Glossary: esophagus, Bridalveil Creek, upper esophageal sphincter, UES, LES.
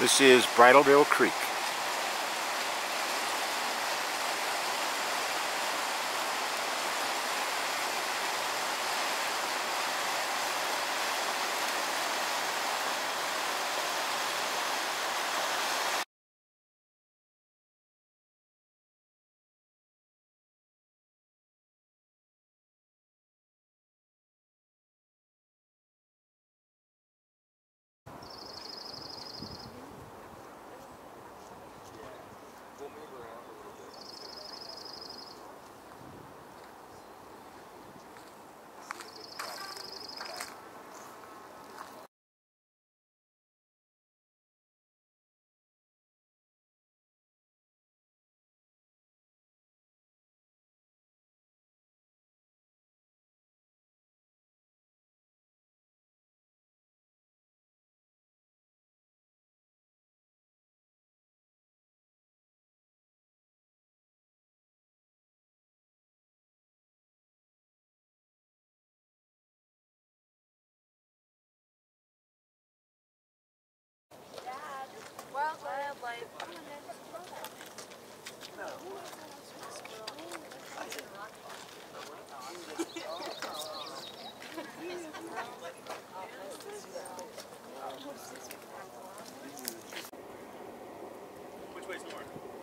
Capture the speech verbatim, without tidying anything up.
This is Bridalveil Creek. Which way's north?